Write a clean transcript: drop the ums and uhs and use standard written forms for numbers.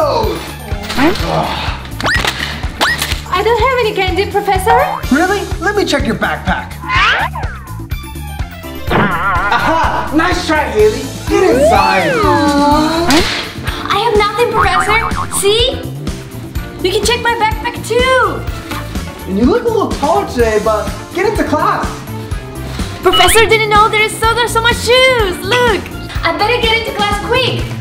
those! I don't have any candy, Professor. Really? Let me check your backpack. Aha! Nice try, Hailey. Get inside. I have nothing, Professor. See? You can check my backpack too. And you look a little taller today, but get into class. Professor didn't know there is so much shoes. Look. I better get into class quick.